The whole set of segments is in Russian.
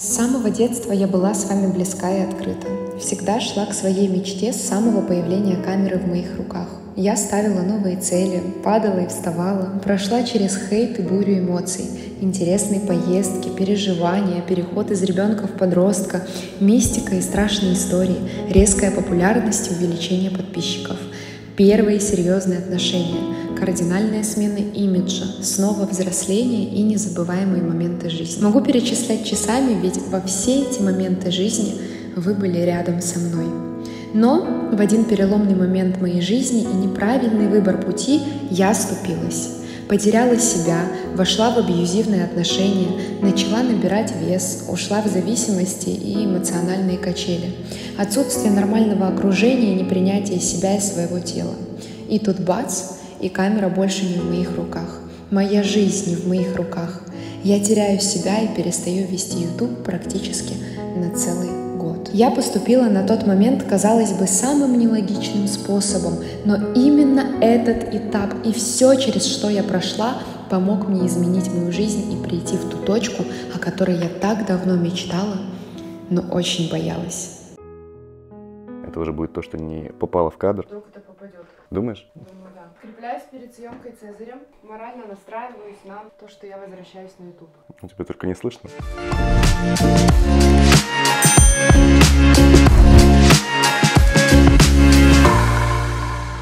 С самого детства я была с вами близка и открыта. Всегда шла к своей мечте с самого появления камеры в моих руках. Я ставила новые цели, падала и вставала, прошла через хейт и бурю эмоций, интересные поездки, переживания, переход из ребенка в подростка, мистика и страшные истории, резкая популярность и увеличение подписчиков, первые серьезные отношения, кардинальная смена имиджа, снова взросление и незабываемые моменты жизни. Могу перечислять часами, ведь во все эти моменты жизни вы были рядом со мной. Но в один переломный момент моей жизни и неправильный выбор пути я оступилась. Потеряла себя, вошла в абьюзивные отношения, начала набирать вес, ушла в зависимости и эмоциональные качели. Отсутствие нормального окружения, непринятие себя и своего тела. И тут бац, и камера больше не в моих руках. Моя жизнь не в моих руках. Я теряю себя и перестаю вести YouTube практически на целый год. Я поступила на тот момент, казалось бы, самым нелогичным способом, но именно этот этап и все, через что я прошла, помог мне изменить мою жизнь и прийти в ту точку, о которой я так давно мечтала, но очень боялась. Это уже будет то, что не попало в кадр. Вдруг это попадет. Думаешь? Думаю, да. Скрепляюсь перед съемкой Цезарем, морально настраиваюсь на то, что я возвращаюсь на YouTube. Тебя только не слышно.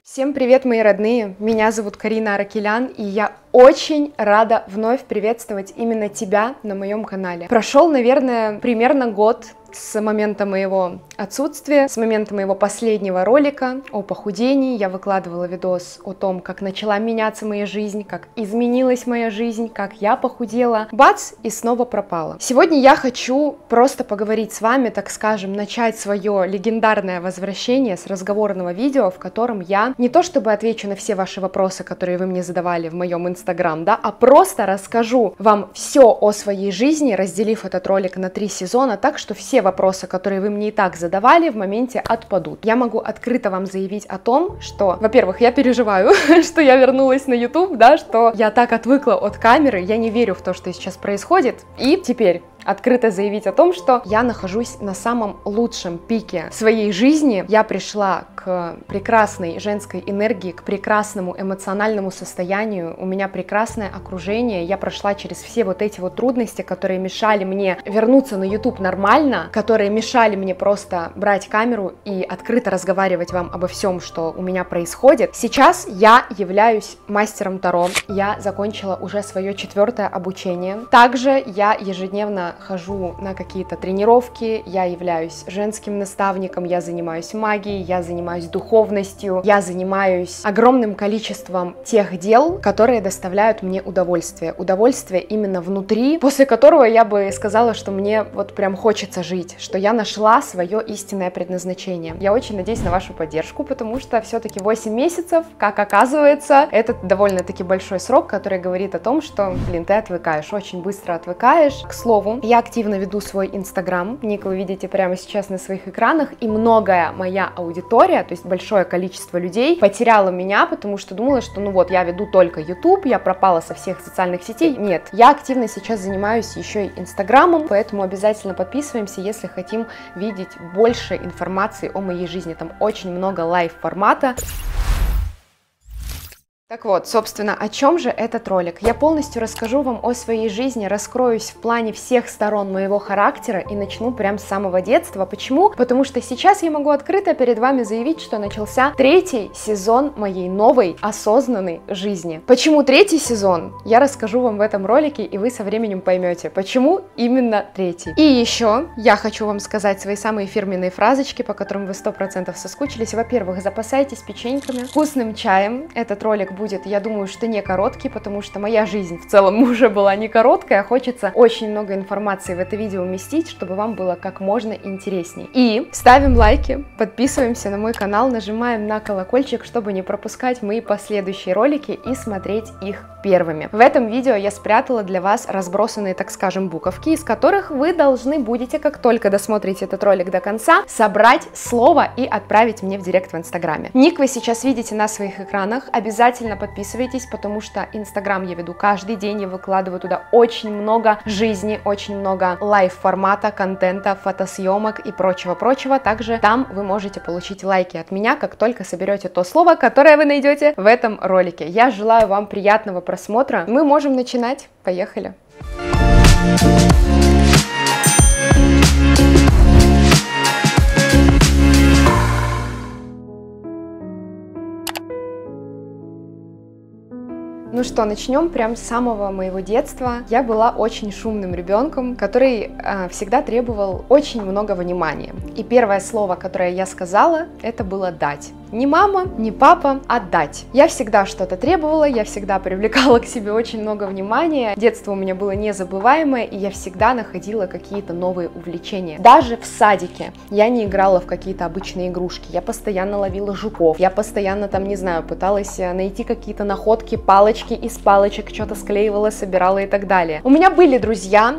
Всем привет, мои родные! Меня зовут Карина Аракелян, и я очень рада вновь приветствовать именно тебя на моем канале. Прошел, наверное, примерно год с момента моего отсутствия, с момента моего последнего ролика о похудении. Я выкладывала видос о том, как начала меняться моя жизнь, как изменилась моя жизнь, как я похудела. Бац! И снова пропала. Сегодня я хочу просто поговорить с вами, так скажем, начать свое легендарное возвращение с разговорного видео, в котором я не то чтобы отвечу на все ваши вопросы, которые вы мне задавали в моем инстаграм, да, а просто расскажу вам все о своей жизни, разделив этот ролик на 3 сезона, так что все вопросы, которые вы мне и так задавали, в моменте отпадут. Я могу открыто вам заявить о том, что, во-первых, я переживаю, что я вернулась на YouTube, да, что я так отвыкла от камеры, я не верю в то, что сейчас происходит. И теперь открыто заявить о том, что я нахожусь на самом лучшем пике своей жизни. Я пришла к прекрасной женской энергии, к прекрасному эмоциональному состоянию. У меня прекрасное окружение. Я прошла через все вот эти вот трудности, которые мешали мне вернуться на YouTube нормально, которые мешали мне просто брать камеру и открыто разговаривать вам обо всем, что у меня происходит. Сейчас я являюсь мастером Таро. Я закончила уже свое 4-е обучение. Также я ежедневно хожу на какие-то тренировки, я являюсь женским наставником, я занимаюсь магией, я занимаюсь духовностью, я занимаюсь огромным количеством тех дел, которые доставляют мне удовольствие. Удовольствие именно внутри, после которого я бы сказала, что мне вот прям хочется жить, что я нашла свое истинное предназначение. Я очень надеюсь на вашу поддержку, потому что все-таки 8 месяцев, как оказывается, это довольно-таки большой срок, который говорит о том, что, блин, ты отвыкаешь, очень быстро отвыкаешь. К слову, я активно веду свой инстаграм, ник вы видите прямо сейчас на своих экранах, и многое моя аудитория, то есть большое количество людей, потеряла меня, потому что думала, что ну вот, я веду только YouTube, я пропала со всех социальных сетей. Нет, я активно сейчас занимаюсь еще и инстаграмом, поэтому обязательно подписываемся, если хотим видеть больше информации о моей жизни, там очень много лайв-формата. Так вот, собственно, о чем же этот ролик? Я полностью расскажу вам о своей жизни, раскроюсь в плане всех сторон моего характера и начну прям с самого детства. Почему? Потому что сейчас я могу открыто перед вами заявить, что начался 3-й сезон моей новой осознанной жизни. Почему 3-й сезон? Я расскажу вам в этом ролике, и вы со временем поймете, почему именно 3-й. И еще я хочу вам сказать свои самые фирменные фразочки, по которым вы 100% соскучились. Во-первых, запасайтесь печеньками, вкусным чаем. Этот ролик будет, я думаю, что не короткий, потому что моя жизнь в целом уже была не короткая, хочется очень много информации в это видео уместить, чтобы вам было как можно интересней. И ставим лайки, подписываемся на мой канал, нажимаем на колокольчик, чтобы не пропускать мои последующие ролики и смотреть их первыми. В этом видео я спрятала для вас разбросанные, так скажем, буковки, из которых вы должны будете, как только досмотрите этот ролик до конца, собрать слово и отправить мне в директ в Инстаграме. Ник вы сейчас видите на своих экранах, обязательно подписывайтесь, потому что Инстаграм я веду каждый день, я выкладываю туда очень много жизни, очень много лайв-формата, контента, фотосъемок и прочего-прочего. Также там вы можете получить лайки от меня, как только соберете то слово, которое вы найдете в этом ролике. Я желаю вам приятного просмотра. Мы можем начинать. Поехали! Ну что, начнем прям с самого моего детства. Я была очень шумным ребенком, который всегда требовал очень много внимания. И первое слово, которое я сказала, это было «дать». Не мама, не папа, а дать. Я всегда что-то требовала, я всегда привлекала к себе очень много внимания. Детство у меня было незабываемое, и я всегда находила какие-то новые увлечения. Даже в садике я не играла в какие-то обычные игрушки. Я постоянно ловила жуков, я постоянно там, не знаю, пыталась найти какие-то находки, палочки из палочек, что-то склеивала, собирала и так далее. У меня были друзья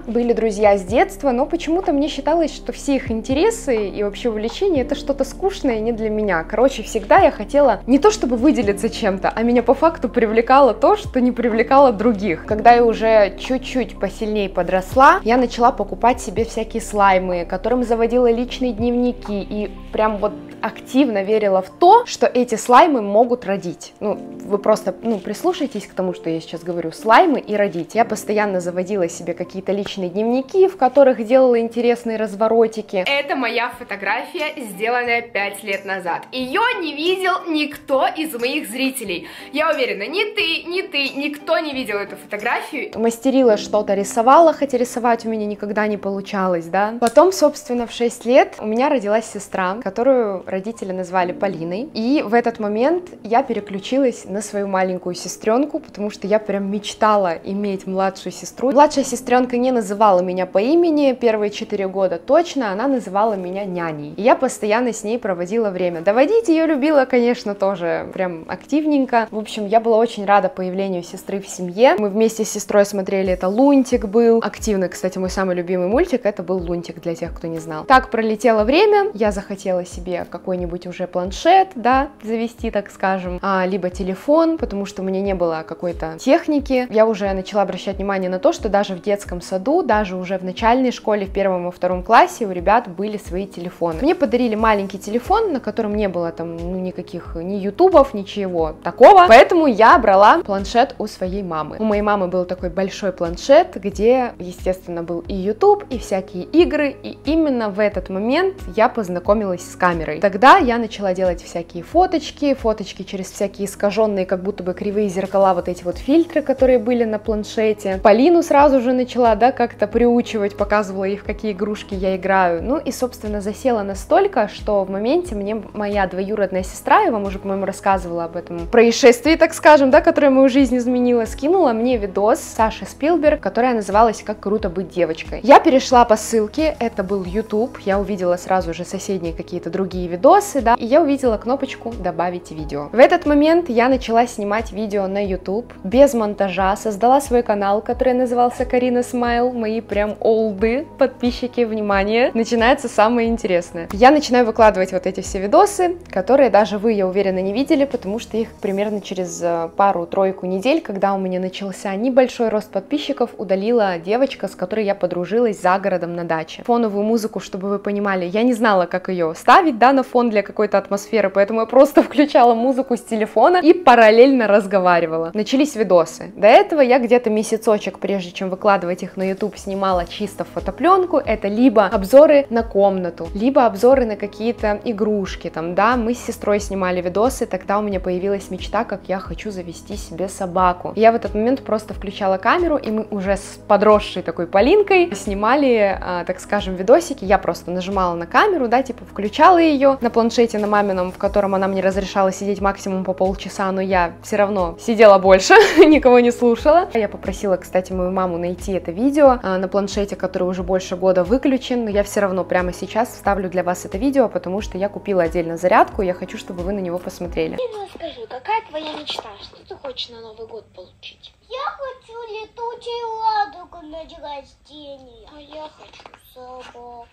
с детства, но почему-то мне считалось, что все их интересы и вообще увлечения это что-то скучное не для меня. Короче, всегда я хотела не то чтобы выделиться чем-то, а меня по факту привлекало то, что не привлекало других. Когда я уже чуть-чуть посильнее подросла, я начала покупать себе всякие слаймы, которым заводила личные дневники и прям вот активно верила в то, что эти слаймы могут родить. Ну, вы просто прислушайтесь к тому, что я сейчас говорю, слаймы и родить. Я постоянно заводила себе какие-то личные дневники, в которых делала интересные разворотики. Это моя фотография, сделанная 5 лет назад. Ее не видел никто из моих зрителей. Я уверена, ни ты, никто не видел эту фотографию. Мастерила что-то, рисовала, хотя рисовать у меня никогда не получалось, да. Потом, собственно, в 6 лет у меня родилась сестра, которую родители назвали Полиной. И в этот момент я переключилась на свою маленькую сестренку, потому что я прям мечтала иметь младшую сестру. Младшая сестренка не называла меня по имени первые 4 года точно, она называла меня няней. И я постоянно с ней проводила время. Доводить ее любила, конечно, тоже прям активненько. В общем, я была очень рада появлению сестры в семье. Мы вместе с сестрой смотрели, это «Лунтик» был. Активно, кстати, мой самый любимый мультик, это был «Лунтик», для тех, кто не знал. Так пролетело время, я захотела себе какой-нибудь уже планшет, да, завести, так скажем, либо телефон, потому что у меня не было какой-то техники. Я уже начала обращать внимание на то, что даже в детском саду, даже уже в начальной школе, в 1 и 2 классе у ребят были свои телефоны. Мне подарили маленький телефон, на котором не было там никаких ни ютубов, ничего такого. Поэтому я брала планшет у своей мамы. У моей мамы был такой большой планшет, где, естественно, был и ютуб, и всякие игры. И именно в этот момент я познакомилась с камерой. Тогда я начала делать всякие фоточки через всякие искаженные, как будто бы кривые зеркала, вот эти вот фильтры, которые были на планшете. Полину сразу же начала, да, как-то приучивать, показывала ей, в какие игрушки я играю. Ну и, собственно, засела настолько, что в моменте мне моя двоюродная сестра, я вам уже, по-моему, рассказывала об этом происшествии, так скажем, да, которое мою жизнь изменило, скинула мне видос Саши Спилберг, которая называлась «Как круто быть девочкой». Я перешла по ссылке, это был YouTube, я увидела сразу же соседние какие-то другие видосы, да, и я увидела кнопочку «Добавить видео». В этот момент я начала снимать видео на YouTube, без монтажа, создала свой канал, который назывался «Карина Смайл», мои прям олды, подписчики, внимание, начинается самое интересное. Я начинаю выкладывать вот эти все видосы, которые даже вы, я уверена, не видели, потому что их примерно через пару-тройку недель, когда у меня начался небольшой рост подписчиков, удалила девочка, с которой я подружилась за городом на даче. Фоновую музыку, чтобы вы понимали, я не знала, как ее ставить, да, на фон для какой-то атмосферы, поэтому я просто включала музыку с телефона и параллельно разговаривала. Начались видосы. До этого я где-то месяцочек, прежде чем выкладывать их на YouTube, снимала чисто фотопленку. Это либо обзоры на комнату, либо обзоры на какие-то игрушки, там, да, мы с сестрой снимали видосы, тогда у меня появилась мечта, как я хочу завести себе собаку. Я в этот момент просто включала камеру, и мы уже с подросшей такой Полинкой снимали, так скажем, видосики. Я просто нажимала на камеру, да, типа включала ее на планшете, на мамином, в котором она мне разрешала сидеть максимум по полчаса, но я все равно сидела больше, никого не слушала. Я попросила, кстати, мою маму найти это видео на планшете, который уже больше года выключен, но я все равно прямо сейчас вставлю для вас это видео, потому что я купила отдельно зарядку, я хочу, чтобы вы на него посмотрели. Полина, скажи, какая твоя мечта? Что ты хочешь на Новый год получить? Я хочу летучую ладугу на день рождения. А я хочу собаку.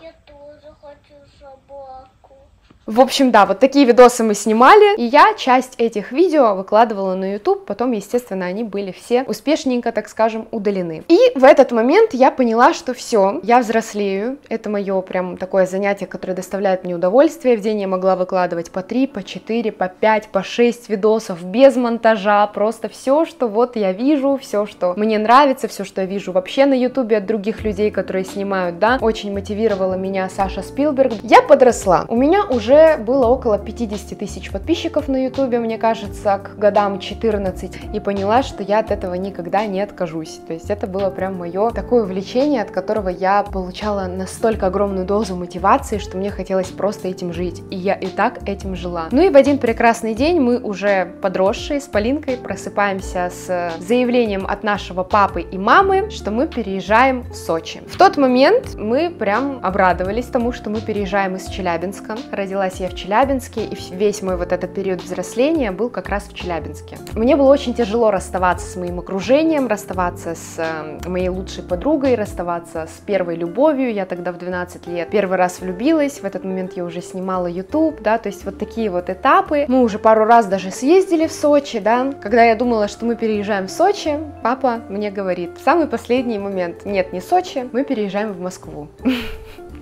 Я тоже хочу собаку. В общем, да, вот такие видосы мы снимали, и я часть этих видео выкладывала на YouTube, потом, естественно, они были все успешненько, так скажем, удалены. И в этот момент я поняла, что все, я взрослею, это мое прям такое занятие, которое доставляет мне удовольствие, в день я могла выкладывать по 3, по 4, по 5, по 6 видосов, без монтажа, просто все, что вот я вижу, все, что мне нравится, все, что я вижу вообще на YouTube от других людей, которые снимают, да, очень мотивировала меня Саша Спилберг. Я подросла, у меня уже было около 50 тысяч подписчиков на ютубе, мне кажется, к годам 14, и поняла, что я от этого никогда не откажусь. То есть это было прям мое такое увлечение, от которого я получала настолько огромную дозу мотивации, что мне хотелось просто этим жить, и я и так этим жила. Ну и в один прекрасный день мы уже подросшие с Полинкой просыпаемся с заявлением от нашего папы и мамы, что мы переезжаем в Сочи. В тот момент мы прям обрадовались тому, что мы переезжаем из Челябинска. Родилась я в Челябинске, и весь мой вот этот период взросления был как раз в Челябинске. Мне было очень тяжело расставаться с моим окружением, расставаться с моей лучшей подругой, расставаться с первой любовью. Я тогда в 12 лет первый раз влюбилась, в этот момент я уже снимала YouTube, да, то есть вот такие вот этапы. Мы уже пару раз даже съездили в Сочи, да. Когда я думала, что мы переезжаем в Сочи, папа мне говорит, в самый последний момент, нет, не Сочи, мы переезжаем в Москву.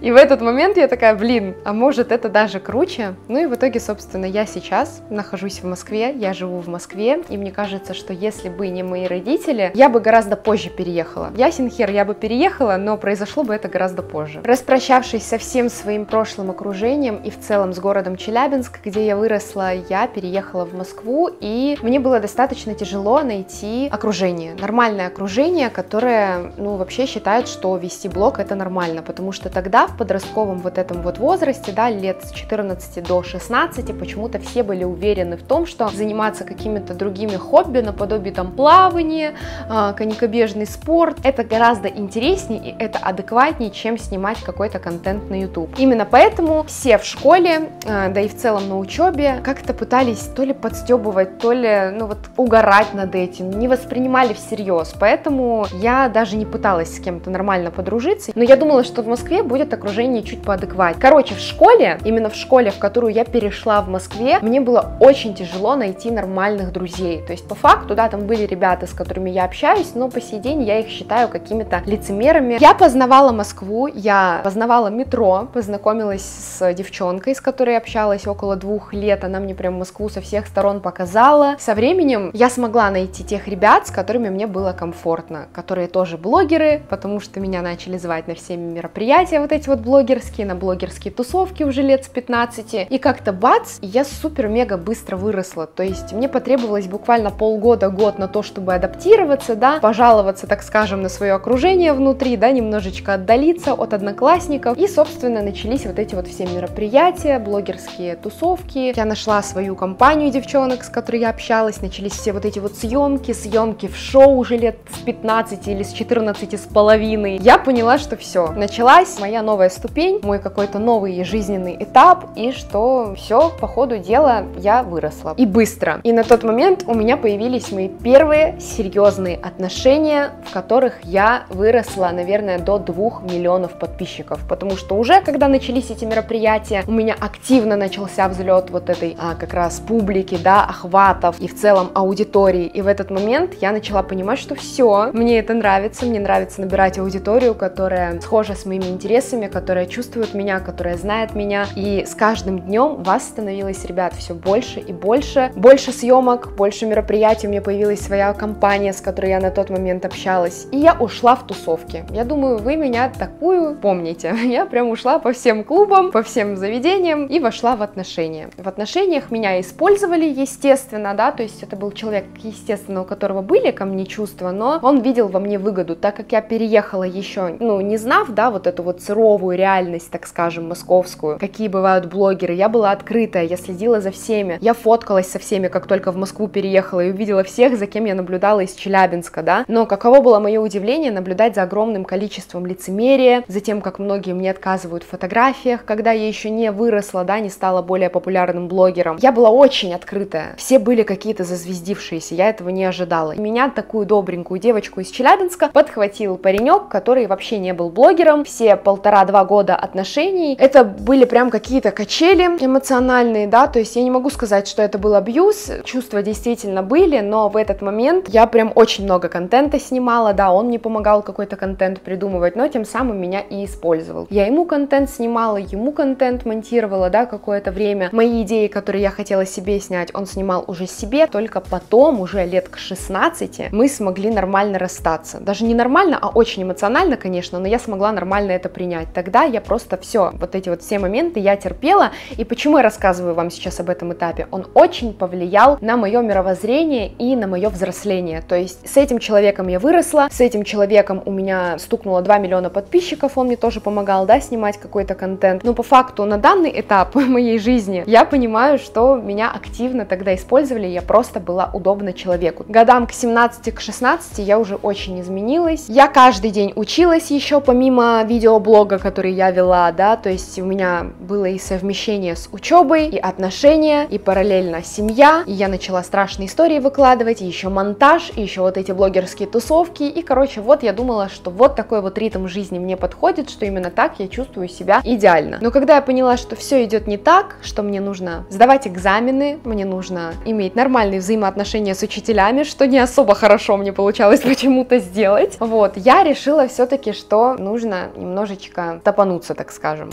И в этот момент я такая, блин, а может это даже круче? Ну и в итоге, собственно, я сейчас нахожусь в Москве, я живу в Москве, и мне кажется, что если бы не мои родители, я бы гораздо позже переехала. Ясен хер, я бы переехала, но произошло бы это гораздо позже. Распрощавшись со всем своим прошлым окружением и в целом с городом Челябинск, где я выросла, я переехала в Москву, и мне было достаточно тяжело найти окружение, нормальное окружение, которое, ну, вообще считает, что вести блог это нормально, потому что тогда, в подростковом вот этом вот возрасте, да, лет с 14 до 16, почему-то все были уверены в том, что заниматься какими-то другими хобби, наподобие там плавания, конькобежный спорт, это гораздо интереснее и это адекватнее, чем снимать какой-то контент на YouTube. Именно поэтому все в школе, да и в целом на учебе, как-то пытались то ли подстебывать, то ли, ну вот, угорать над этим, не воспринимали всерьез, поэтому я даже не пыталась с кем-то нормально подружиться, но я думала, что в Москве будет такой окружение чуть поадекватнее. Короче, в школе, именно в школе, в которую я перешла в Москве, мне было очень тяжело найти нормальных друзей. То есть по факту, да, там были ребята, с которыми я общаюсь, но по сей день я их считаю какими-то лицемерами. Я познавала Москву, я познавала метро, познакомилась с девчонкой, с которой общалась около 2 лет, она мне прям Москву со всех сторон показала. Со временем я смогла найти тех ребят, с которыми мне было комфортно, которые тоже блогеры, потому что меня начали звать на все мероприятия вот эти вот блогерские, на блогерские тусовки уже лет с 15, и как-то бац, я супер-мега быстро выросла, то есть мне потребовалось буквально полгода-год на то, чтобы адаптироваться, да, пожаловаться, так скажем, на свое окружение внутри, да, немножечко отдалиться от одноклассников, и, собственно, начались вот эти вот все мероприятия, блогерские тусовки, я нашла свою компанию девчонок, с которой я общалась, начались все вот эти вот съемки в шоу уже лет с 15 или с 14 с половиной, я поняла, что все, началась моя новая ступень, мой какой-то новый жизненный этап, и что все, по ходу дела, я выросла. И быстро. И на тот момент у меня появились мои первые серьезные отношения, в которых я выросла, наверное, до 2 миллионов подписчиков, потому что уже, когда начались эти мероприятия, у меня активно начался взлет вот этой как раз публики, да, охватов и в целом аудитории, и в этот момент я начала понимать, что все, мне это нравится, мне нравится набирать аудиторию, которая схожа с моими интересами, которая чувствует меня, которая знает меня, и с каждым днем вас становилось, ребят, все больше и больше, больше съемок, больше мероприятий, у меня появилась своя компания, с которой я на тот момент общалась, и я ушла в тусовки. Я думаю, вы меня такую помните, я прям ушла по всем клубам, по всем заведениям и вошла в отношения. В отношениях меня использовали, естественно, да, то есть это был человек, естественно, у которого были ко мне чувства, но он видел во мне выгоду, так как я переехала еще, ну, не знав, да, вот эту вот суровую реальность, так скажем, московскую, какие бывают блогеры. Я была открытая, я следила за всеми, я фоткалась со всеми, как только в Москву переехала, и увидела всех, за кем я наблюдала из Челябинска, да. Но каково было мое удивление наблюдать за огромным количеством лицемерия, за тем, как многие мне отказывают в фотографиях, когда я еще не выросла, да, не стала более популярным блогером. Я была очень открытая, все были какие-то зазвездившиеся, я этого не ожидала. И меня, такую добренькую девочку из Челябинска, подхватил паренек, который вообще не был блогером, все 1,5-2 года отношений. Это были прям какие-то качели эмоциональные, да, то есть я не могу сказать, что это был абьюз, чувства действительно были, но в этот момент я прям очень много контента снимала, да, он мне помогал какой-то контент придумывать, но тем самым меня и использовал. Я ему контент снимала, ему контент монтировала, да, какое-то время. Мои идеи, которые я хотела себе снять, он снимал уже себе, только потом, уже лет к 16, мы смогли нормально расстаться. Даже не нормально, а очень эмоционально, конечно, но я смогла нормально это принять. Тогда я просто все, вот эти вот все моменты я терпела, и почему я рассказываю вам сейчас об этом этапе? Он очень повлиял на мое мировоззрение и на мое взросление, то есть с этим человеком я выросла, с этим человеком у меня стукнуло 2 миллиона подписчиков, он мне тоже помогал, да, снимать какой-то контент, но по факту на данный этап моей жизни я понимаю, что меня активно тогда использовали, я просто была удобна человеку. Годам к 17, к 16 я уже очень изменилась, я каждый день училась еще помимо видеоблога, который я вела, да, то есть у меня было и совмещение с учебой, и отношения, и параллельно семья, и я начала страшные истории выкладывать, и еще монтаж, и еще вот эти блогерские тусовки, и, короче, вот я думала, что вот такой вот ритм жизни мне подходит, что именно так я чувствую себя идеально. Но когда я поняла, что все идет не так, что мне нужно сдавать экзамены, мне нужно иметь нормальные взаимоотношения с учителями, что не особо хорошо мне получалось почему-то сделать, вот, я решила все-таки, что нужно немножечко топануться, так скажем.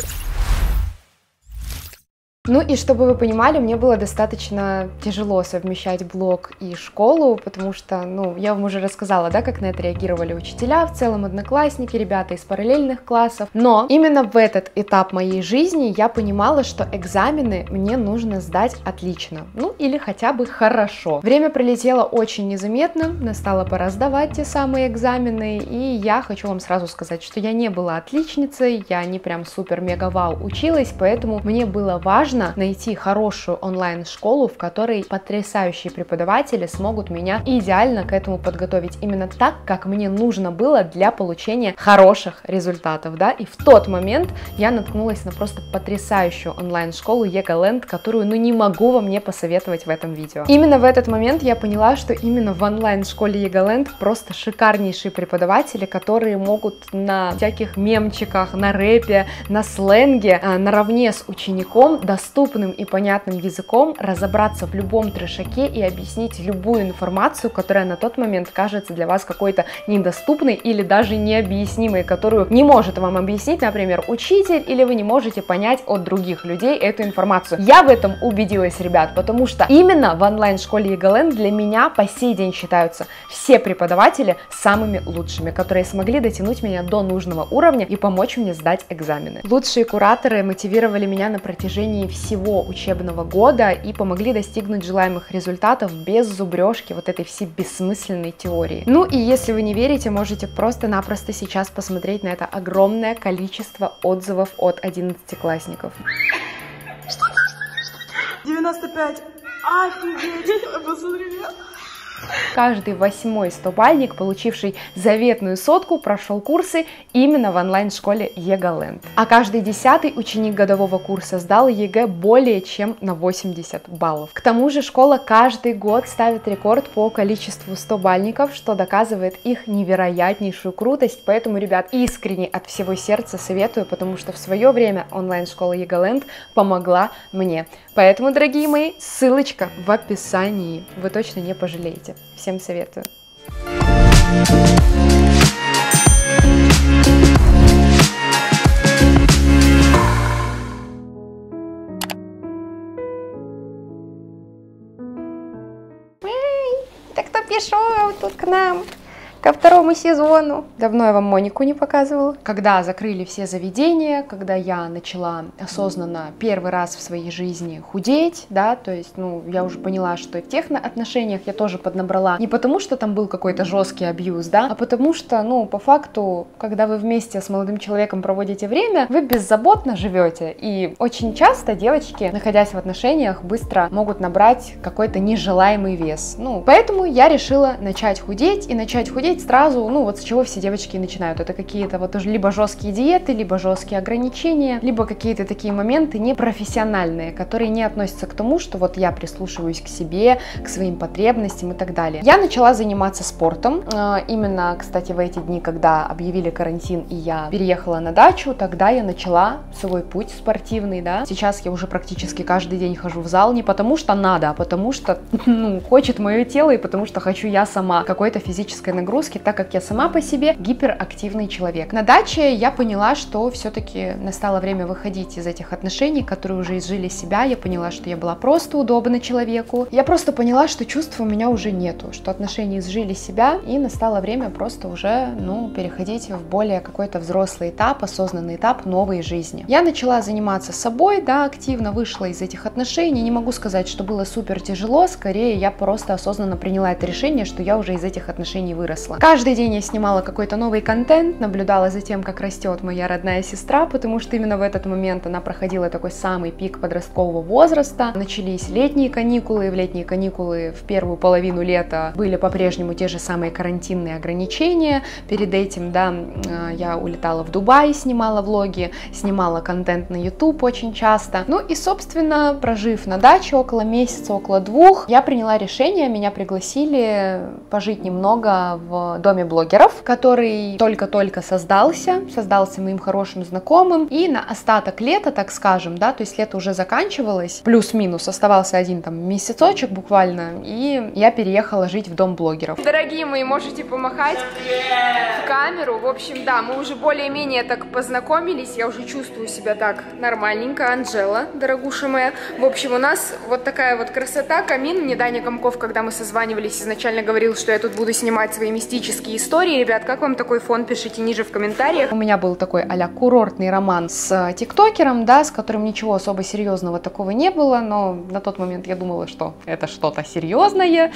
Ну и чтобы вы понимали, мне было достаточно тяжело совмещать блог и школу, потому что, ну, я вам уже рассказала, да, как на это реагировали учителя, в целом одноклассники, ребята из параллельных классов. Но именно в этот этап моей жизни я понимала, что экзамены мне нужно сдать отлично, ну или хотя бы хорошо. Время пролетело очень незаметно, настала пора сдавать те самые экзамены, и я хочу вам сразу сказать, что я не была отличницей, я не прям супер-мега-вау училась, поэтому мне было важно найти хорошую онлайн-школу, в которой потрясающие преподаватели смогут меня идеально к этому подготовить, именно так, как мне нужно было для получения хороших результатов, да, и в тот момент я наткнулась на просто потрясающую онлайн-школу ЕГЭLand, которую, ну, не могу вам не посоветовать в этом видео. Именно в этот момент я поняла, что именно в онлайн-школе ЕГЭLand просто шикарнейшие преподаватели, которые могут на всяких мемчиках, на рэпе, на сленге, наравне с учеником доступно доступным и понятным языком разобраться в любом трешаке и объяснить любую информацию, которая на тот момент кажется для вас какой-то недоступной или даже необъяснимой, которую не может вам объяснить, например, учитель, или вы не можете понять от других людей эту информацию. Я в этом убедилась, ребят, потому что именно в онлайн-школе ЕГЭLand для меня по сей день считаются все преподаватели самыми лучшими, которые смогли дотянуть меня до нужного уровня и помочь мне сдать экзамены. Лучшие кураторы мотивировали меня на протяжении всего учебного года и помогли достигнуть желаемых результатов без зубрежки вот этой всей бессмысленной теории. Ну и если вы не верите, можете просто-напросто сейчас посмотреть на это огромное количество отзывов от 11-классников. 95. Офигеть, посмотри. Каждый 8-й 100-бальник, получивший заветную 100-ку, прошел курсы именно в онлайн-школе ЕГЭLand. А каждый 10-й ученик годового курса сдал ЕГЭ более чем на 80 баллов. К тому же школа каждый год ставит рекорд по количеству 100-бальников, что доказывает их невероятнейшую крутость. Поэтому, ребят, искренне от всего сердца советую, потому что в свое время онлайн-школа ЕГЭLand помогла мне. Поэтому, дорогие мои, ссылочка в описании. Вы точно не пожалеете. Всем советую. Эй, так кто пришел тут к нам? ко второму сезону. Давно я вам Монику не показывала. Когда закрыли все заведения, когда я начала осознанно первый раз в своей жизни худеть, да, то есть, ну, я уже поняла, что в техноотношениях я тоже поднабрала. Не потому, что там был какой-то жесткий абьюз, да, а потому что, ну, по факту, когда вы вместе с молодым человеком проводите время, вы беззаботно живете. И очень часто девочки, находясь в отношениях, быстро могут набрать какой-то нежелаемый вес. Ну, поэтому я решила начать худеть и начать худеть сразу, ну вот с чего все девочки начинают, это какие-то вот уже либо жесткие диеты, либо жесткие ограничения, либо какие-то такие моменты непрофессиональные, которые не относятся к тому, что вот я прислушиваюсь к себе, к своим потребностям и так далее. Я начала заниматься спортом, именно, кстати, в эти дни, когда объявили карантин и я переехала на дачу, тогда я начала свой путь спортивный, да. Сейчас я уже практически каждый день хожу в зал не потому что надо, а потому что, ну, хочет мое тело и потому что хочу я сама какой-то физической нагрузки, так как я сама по себе гиперактивный человек. На даче я поняла, что все-таки настало время выходить из этих отношений, которые уже изжили себя. Я поняла, что я была просто удобна человеку. Я просто поняла, что чувств у меня уже нету, что отношения изжили себя, и настало время просто уже, ну, переходить в более какой-то взрослый этап, осознанный этап новой жизни. Я начала заниматься собой, да, активно вышла из этих отношений. Не могу сказать, что было супер тяжело, скорее я просто осознанно приняла это решение, что я уже из этих отношений выросла. Каждый день я снимала какой-то новый контент, наблюдала за тем, как растет моя родная сестра, потому что именно в этот момент она проходила такой самый пик подросткового возраста. Начались летние каникулы, и в летние каникулы в первую половину лета были по-прежнему те же самые карантинные ограничения. Перед этим, да, я улетала в Дубай, снимала влоги, снимала контент на YouTube очень часто. Ну и, собственно, прожив на даче около месяца, около двух, я приняла решение, меня пригласили пожить немного в доме блогеров, который только-только создался моим хорошим знакомым, и на остаток лета, так скажем, да, то есть лето уже заканчивалось, плюс-минус, оставался один там месяцочек буквально, и я переехала жить в дом блогеров. Дорогие мои, можете помахать в камеру, в общем, да, мы уже более-менее так познакомились, я уже чувствую себя так нормальненько, Анжела, дорогуша моя, в общем, у нас вот такая вот красота, камин, мне Даня Комков, когда мы созванивались, изначально говорил, что я тут буду снимать своими мистические истории. Ребят, как вам такой фон? Пишите ниже в комментариях. У меня был такой а-ля курортный роман с тиктокером, да, с которым ничего особо серьезного такого не было, но на тот момент я думала, что это что-то серьезное.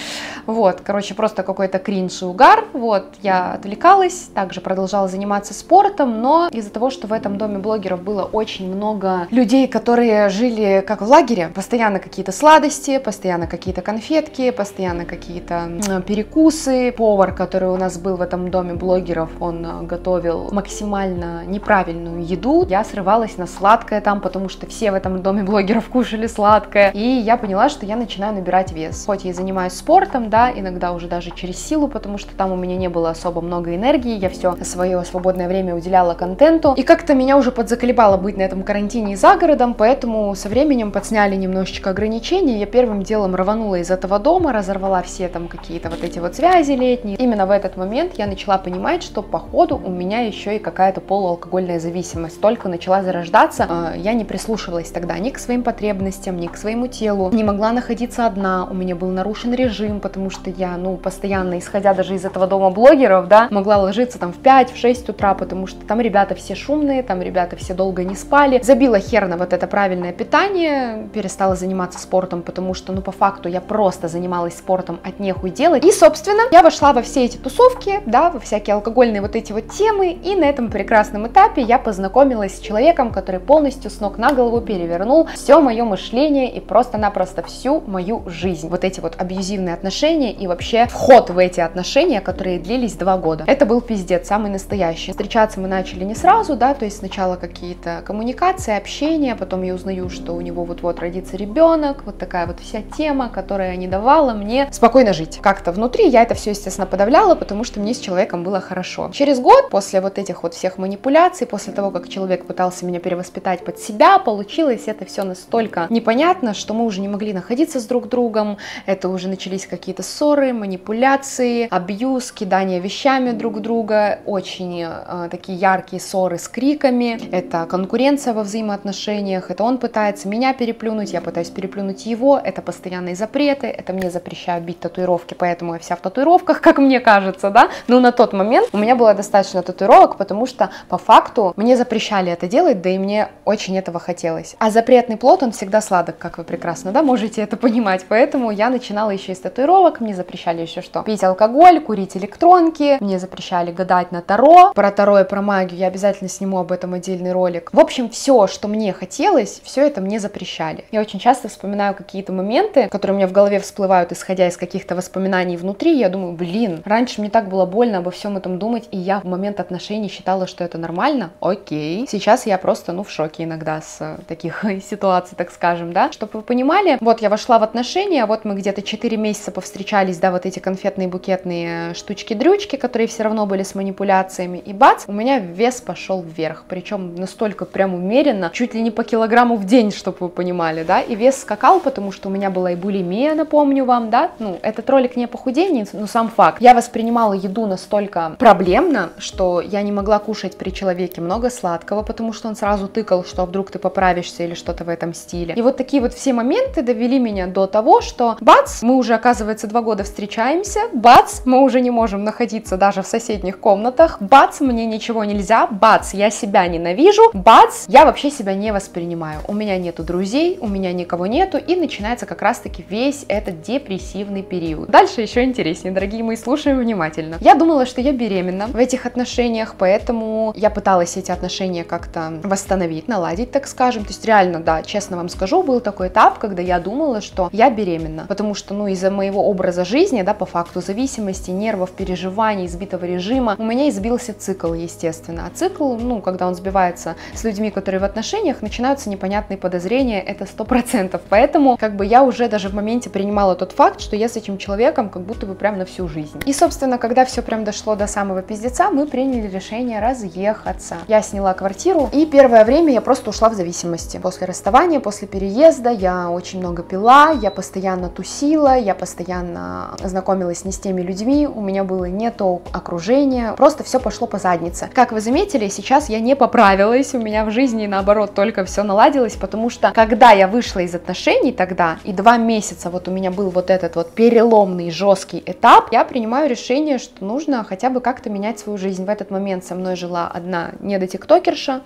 Вот, короче, просто какой-то кринж и угар. Вот, я отвлекалась, также продолжала заниматься спортом, но из-за того, что в этом доме блогеров было очень много людей, которые жили как в лагере, постоянно какие-то сладости, постоянно какие-то конфетки, постоянно какие-то перекусы, повар, который у нас был в этом доме блогеров, он готовил максимально неправильную еду. Я срывалась на сладкое там, потому что все в этом доме блогеров кушали сладкое. И я поняла, что я начинаю набирать вес. Хоть я и занимаюсь спортом, да, иногда уже даже через силу, потому что там у меня не было особо много энергии. Я все свое свободное время уделяла контенту. И как-то меня уже подзаколебало быть на этом карантине и за городом, поэтому со временем подсняли немножечко ограничений. Я первым делом рванула из этого дома, разорвала все там какие-то вот эти вот связи летние. Именно в этот момент я начала понимать, что походу у меня еще и какая-то полуалкогольная зависимость только начала зарождаться. Я не прислушивалась тогда ни к своим потребностям, ни к своему телу, не могла находиться одна, у меня был нарушен режим, потому что я, ну, постоянно, исходя даже из этого дома блогеров, да, могла ложиться там в 5-6 утра, потому что там ребята все шумные, там ребята все долго не спали. Забила хер на вот это правильное питание, перестала заниматься спортом, потому что, ну, по факту я просто занималась спортом от нехуй делать. И, собственно, я вошла во все эти тусовки, да, во всякие алкогольные вот эти вот темы, и на этом прекрасном этапе я познакомилась с человеком, который полностью с ног на голову перевернул все мое мышление и просто-напросто всю мою жизнь. Вот эти вот абьюзивные отношения и вообще вход в эти отношения, которые длились 2 года. Это был пиздец, самый настоящий. Встречаться мы начали не сразу, да, то есть сначала какие-то коммуникации, общение, потом я узнаю, что у него вот-вот родится ребенок, вот такая вот вся тема, которая не давала мне спокойно жить. Как-то внутри я это все, естественно, подавляла, потому что мне с человеком было хорошо. Через год, после вот этих вот всех манипуляций, после того, как человек пытался меня перевоспитать под себя, получилось это все настолько непонятно, что мы уже не могли находиться с друг другом, это уже начались какие-то ссоры, манипуляции, абьюз, кидание вещами друг друга, очень такие яркие ссоры с криками, это конкуренция во взаимоотношениях, это он пытается меня переплюнуть, я пытаюсь переплюнуть его, это постоянные запреты, это мне запрещают бить татуировки, поэтому я вся в татуировках, как мне кажется. кажется, да? Но на тот момент у меня было достаточно татуировок, потому что по факту мне запрещали это делать, да и мне очень этого хотелось. А запретный плод, он всегда сладок, как вы прекрасно, да, можете это понимать. Поэтому я начинала еще из татуировок, мне запрещали еще что? Пить алкоголь, курить электронки, мне запрещали гадать на Таро. Про Таро и про магию я обязательно сниму об этом отдельный ролик. В общем, все, что мне хотелось, все это мне запрещали. Я очень часто вспоминаю какие-то моменты, которые у меня в голове всплывают, исходя из каких-то воспоминаний внутри. Я думаю, блин, раньше мне так было больно обо всем этом думать, и я в момент отношений считала, что это нормально. Окей. Сейчас я просто, ну, в шоке иногда с таких ситуаций, так скажем, да. Чтобы вы понимали, вот я вошла в отношения, вот мы где-то 4 месяца повстречались, да, вот эти конфетные букетные штучки-дрючки, которые все равно были с манипуляциями, и бац, у меня вес пошел вверх, причем настолько прям умеренно, чуть ли не по килограмму в день, чтобы вы понимали, да, и вес скакал, потому что у меня была и булимия, напомню вам, да, ну, этот ролик не о похудении, но сам факт, я воспринимала еду настолько проблемно, что я не могла кушать при человеке много сладкого, потому что он сразу тыкал, что вдруг ты поправишься или что-то в этом стиле, и вот такие вот все моменты довели меня до того, что бац, мы уже, оказывается, 2 года встречаемся, бац, мы уже не можем находиться даже в соседних комнатах, бац, мне ничего нельзя, бац, я себя ненавижу, бац, я вообще себя не воспринимаю, у меня нету друзей, у меня никого нету, и начинается как раз-таки весь этот депрессивный период. Дальше еще интереснее, дорогие мои, слушаем внимательно. Я думала, что я беременна в этих отношениях, поэтому я пыталась эти отношения как-то восстановить, наладить, так скажем, то есть реально, да, честно вам скажу, был такой этап, когда я думала, что я беременна, потому что, ну, из-за моего образа жизни, да, по факту зависимости, нервов, переживаний, избитого режима, у меня избился цикл, естественно, а цикл, ну, когда он сбивается с людьми, которые в отношениях, начинаются непонятные подозрения, это 100%, поэтому, как бы, я уже даже в моменте принимала тот факт, что я с этим человеком как будто бы прям на всю жизнь, и, собственно, когда все прям дошло до самого пиздеца, мы приняли решение разъехаться, я сняла квартиру, и первое время я просто ушла в зависимости, после расставания, после переезда я очень много пила, я постоянно тусила, я постоянно знакомилась не с теми людьми, у меня было не то окружение, просто все пошло по заднице. Как вы заметили, сейчас я не поправилась, у меня в жизни наоборот только все наладилось, потому что когда я вышла из отношений тогда, и 2 месяца вот у меня был вот этот вот переломный жесткий этап, я принимаю решение, что нужно хотя бы как-то менять свою жизнь. В этот момент со мной жила одна недотиктокерша,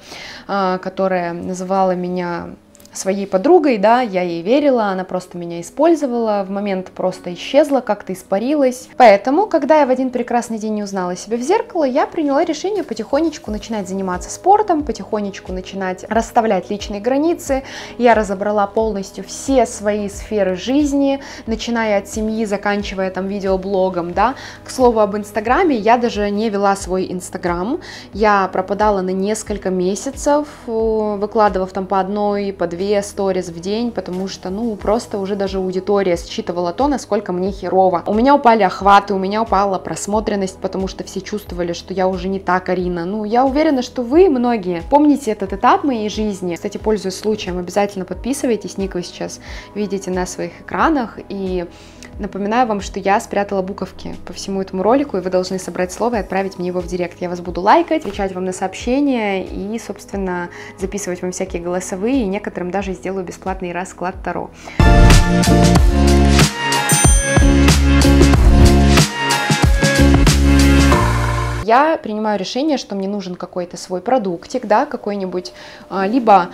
которая называла меня своей подругой, да, я ей верила, она просто меня использовала, в момент просто исчезла, как-то испарилась. Поэтому, когда я в один прекрасный день не узнала себя в зеркало, я приняла решение потихонечку начинать заниматься спортом, потихонечку начинать расставлять личные границы. Я разобрала полностью все свои сферы жизни, начиная от семьи, заканчивая там видеоблогом, да. К слову об Инстаграме, я даже не вела свой Инстаграм, я пропадала на несколько месяцев, выкладывав там по одной, по 2 сторис в день, потому что, ну, просто уже даже аудитория считывала то, насколько мне херово. У меня упали охваты, у меня упала просмотренность, потому что все чувствовали, что я уже не та Карина. Ну, я уверена, что вы, многие, помните этот этап моей жизни. Кстати, пользуясь случаем, обязательно подписывайтесь, ник вы сейчас видите на своих экранах, и напоминаю вам, что я спрятала буковки по всему этому ролику, и вы должны собрать слово и отправить мне его в директ. Я вас буду лайкать, отвечать вам на сообщения и, собственно, записывать вам всякие голосовые, и некоторым даже сделаю бесплатный расклад Таро. Я принимаю решение, что мне нужен какой-то свой продуктик, да, какой-нибудь либо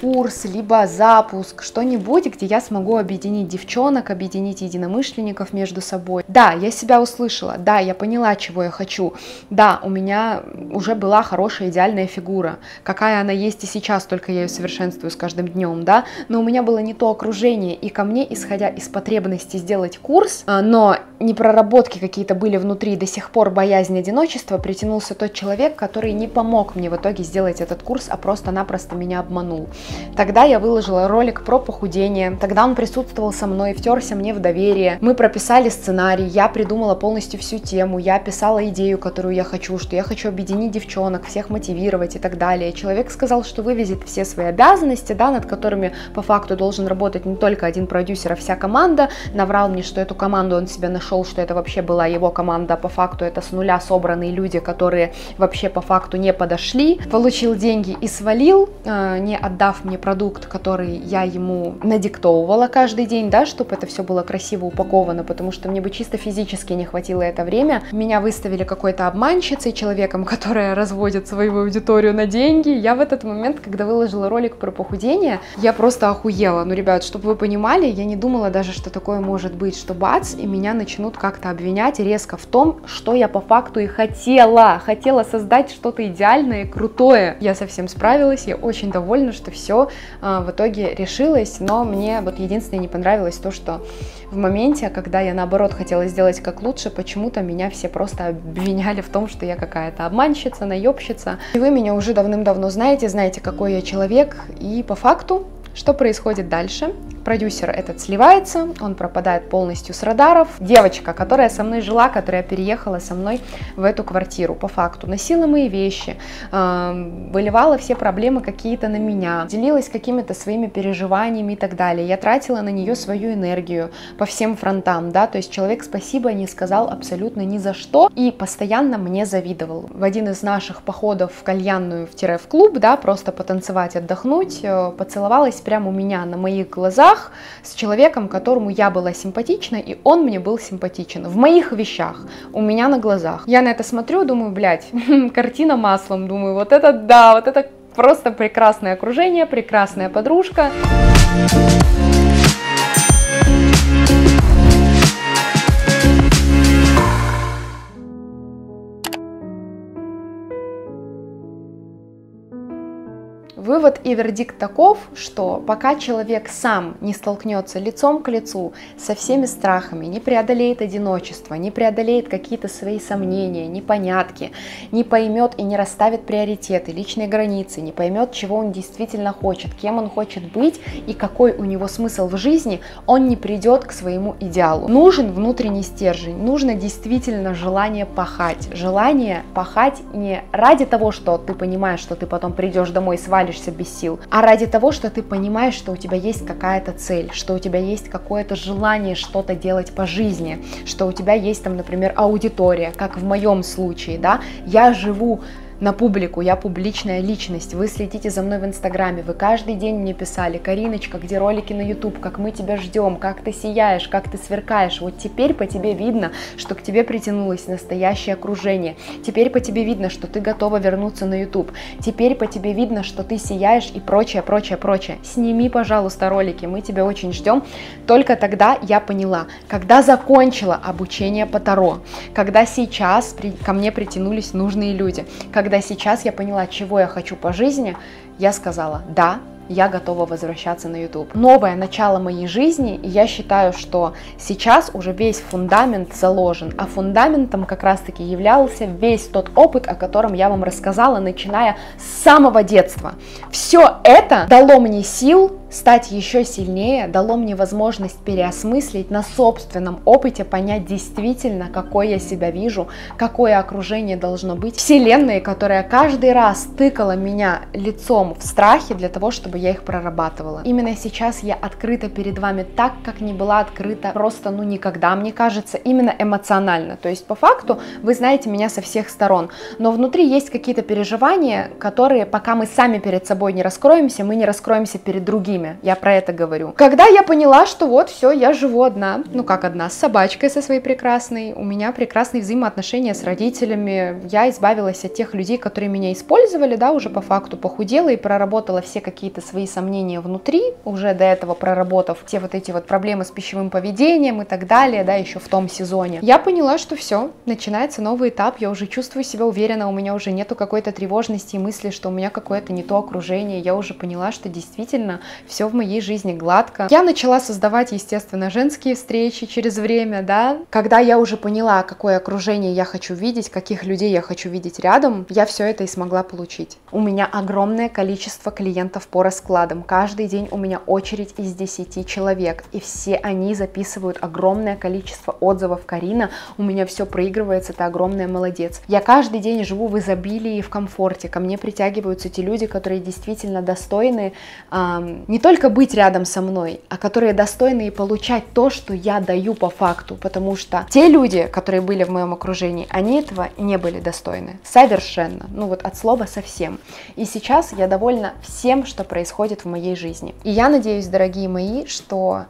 курс, либо запуск, что-нибудь, где я смогу объединить девчонок, объединить единомышленников между собой. Да, я себя услышала, да, я поняла, чего я хочу, да, у меня уже была хорошая идеальная фигура, какая она есть и сейчас, только я ее совершенствую с каждым днем, да, но у меня было не то окружение, и ко мне, исходя из потребности сделать курс, но непроработки какие-то были внутри, до сих пор боязнь одиночества, притянулся тот человек, который не помог мне в итоге сделать этот курс, а просто-напросто меня обманул. Тогда я выложила ролик про похудение, тогда он присутствовал со мной, втерся мне в доверие, мы прописали сценарий, я придумала полностью всю тему, я писала идею, которую я хочу, что я хочу объединить девчонок, всех мотивировать и так далее. Человек сказал, что вывезет все свои обязанности, да, над которыми по факту должен работать не только один продюсер, а вся команда, наврал мне, что эту команду он себе нашел нашел, что это вообще была его команда, по факту это с нуля собранные люди, которые вообще по факту не подошли, получил деньги и свалил, не отдав мне продукт, который я ему надиктовывала каждый день, да, чтобы это все было красиво упаковано, потому что мне бы чисто физически не хватило это время. Меня выставили какой-то обманщицей, человеком, которая разводит свою аудиторию на деньги. Я в этот момент, когда выложила ролик про похудение, я просто охуела. Ну, ребят, чтобы вы понимали, я не думала даже, что такое может быть, что бац, и меня начнут как-то обвинять резко в том, что я по факту и хотела. Хотела создать что-то идеальное и крутое. Я со всем справилась, я очень довольна, что все в итоге решилось, но мне вот единственное не понравилось то, что в моменте, когда я наоборот хотела сделать как лучше, почему-то меня все просто обвиняли в том, что я какая-то обманщица, наебщица. И вы меня уже давным-давно знаете, знаете, какой я человек, и по факту что происходит дальше? Продюсер этот сливается, он пропадает полностью с радаров. Девочка, которая со мной жила, которая переехала со мной в эту квартиру, по факту носила мои вещи, выливала все проблемы какие-то на меня, делилась какими-то своими переживаниями и так далее. Я тратила на нее свою энергию по всем фронтам, да, то есть человек спасибо не сказал абсолютно ни за что и постоянно мне завидовал. В один из наших походов в кальянную, в клуб, да, просто потанцевать, отдохнуть, поцеловалась прямо у меня на моих глазах с человеком, которому я была симпатична, и он мне был симпатичен. В моих вещах, у меня на глазах. Я на это смотрю, думаю, блядь, картина маслом, думаю, вот это да, вот это просто прекрасное окружение, прекрасная подружка. Вывод и вердикт таков, что пока человек сам не столкнется лицом к лицу со всеми страхами, не преодолеет одиночество, не преодолеет какие-то свои сомнения, непонятки, не поймет и не расставит приоритеты, личные границы, не поймет, чего он действительно хочет, кем он хочет быть и какой у него смысл в жизни, он не придет к своему идеалу. Нужен внутренний стержень, нужно действительно желание пахать. Желание пахать не ради того, что ты понимаешь, что ты потом придешь домой и свалишь без сил, а ради того, что ты понимаешь, что у тебя есть какая-то цель, что у тебя есть какое-то желание что-то делать по жизни, что у тебя есть там, например, аудитория, как в моем случае, да, я живу на публику, я публичная личность, вы следите за мной в Инстаграме, вы каждый день мне писали: «Кариночка, где ролики на YouTube, как мы тебя ждем, как ты сияешь, как ты сверкаешь, вот теперь по тебе видно, что к тебе притянулось настоящее окружение, теперь по тебе видно, что ты готова вернуться на YouTube, теперь по тебе видно, что ты сияешь» и прочее, прочее, прочее. Сними, пожалуйста, ролики, мы тебя очень ждем». Только тогда я поняла, когда закончила обучение по Таро, когда сейчас ко мне притянулись нужные люди, когда сейчас я поняла, чего я хочу по жизни, я сказала: да, я готова возвращаться на YouTube. Новое начало моей жизни, и я считаю, что сейчас уже весь фундамент заложен, а фундаментом как раз-таки являлся весь тот опыт, о котором я вам рассказала, начиная с самого детства. Все это дало мне сил стать еще сильнее, дало мне возможность переосмыслить на собственном опыте, понять действительно, какой я себя вижу, какое окружение должно быть. Вселенная, которая каждый раз тыкала меня лицом в страхе для того, чтобы я их прорабатывала. Именно сейчас я открыта перед вами так, как не была открыта просто, ну, никогда, мне кажется, именно эмоционально. То есть по факту вы знаете меня со всех сторон, но внутри есть какие-то переживания, которые пока мы сами перед собой не раскроемся, мы не раскроемся перед другими. Я про это говорю. Когда я поняла, что вот все, я живу одна, ну как одна, с собачкой со своей прекрасной, у меня прекрасные взаимоотношения с родителями, я избавилась от тех людей, которые меня использовали, да, уже по факту похудела и проработала все какие-то свои сомнения внутри, уже до этого проработав все вот эти вот проблемы с пищевым поведением и так далее, да, еще в том сезоне. Я поняла, что все, начинается новый этап, я уже чувствую себя уверенно, у меня уже нету какой-то тревожности и мысли, что у меня какое-то не то окружение, я уже поняла, что действительно все в моей жизни гладко. Я начала создавать, естественно, женские встречи через время, да. Когда я уже поняла, какое окружение я хочу видеть, каких людей я хочу видеть рядом, я все это и смогла получить. У меня огромное количество клиентов по раскладам. Каждый день у меня очередь из 10 человек, и все они записывают огромное количество отзывов: «Карина, у меня все проигрывается, ты огромная молодец». Я каждый день живу в изобилии и в комфорте. Ко мне притягиваются те люди, которые действительно достойны не только быть рядом со мной, а которые достойны и получать то, что я даю по факту, потому что те люди, которые были в моем окружении, они этого не были достойны совершенно, ну вот от слова совсем. И сейчас я довольна всем, что происходит в моей жизни. И я надеюсь, дорогие мои, что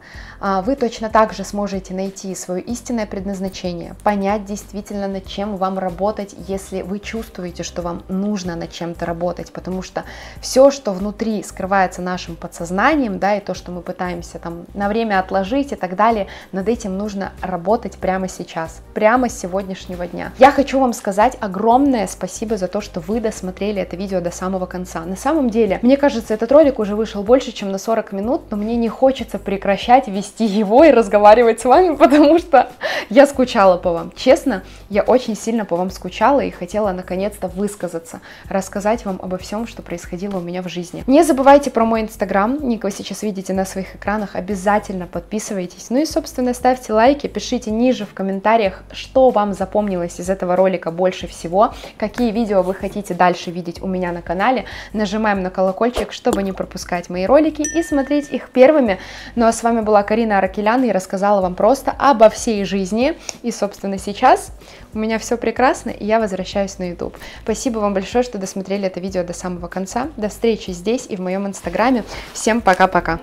вы точно так же сможете найти свое истинное предназначение, понять действительно, над чем вам работать, если вы чувствуете, что вам нужно над чем-то работать, потому что все, что внутри скрывается нашим подсознанием, да, и то, что мы пытаемся там на время отложить и так далее, над этим нужно работать прямо сейчас, прямо с сегодняшнего дня. Я хочу вам сказать огромное спасибо за то, что вы досмотрели это видео до самого конца. На самом деле, мне кажется, этот ролик уже вышел больше, чем на 40 минут, но мне не хочется прекращать вести его и разговаривать с вами, потому что я скучала по вам. Честно, я очень сильно по вам скучала и хотела наконец-то высказаться, рассказать вам обо всем, что происходило у меня в жизни. Не забывайте про мой инстаграм, ник вы сейчас видите на своих экранах, обязательно подписывайтесь. Ну и, собственно, ставьте лайки, пишите ниже в комментариях, что вам запомнилось из этого ролика больше всего, какие видео вы хотите дальше видеть у меня на канале. Нажимаем на колокольчик, чтобы не пропускать мои ролики и смотреть их первыми. Ну а с вами была Карина Аракелян и рассказала вам просто обо всей жизни. И, собственно, сейчас у меня все прекрасно, и я возвращаюсь на YouTube. Спасибо вам большое, что досмотрели это видео до самого конца. До встречи здесь и в моем инстаграме. Всем пока-пока!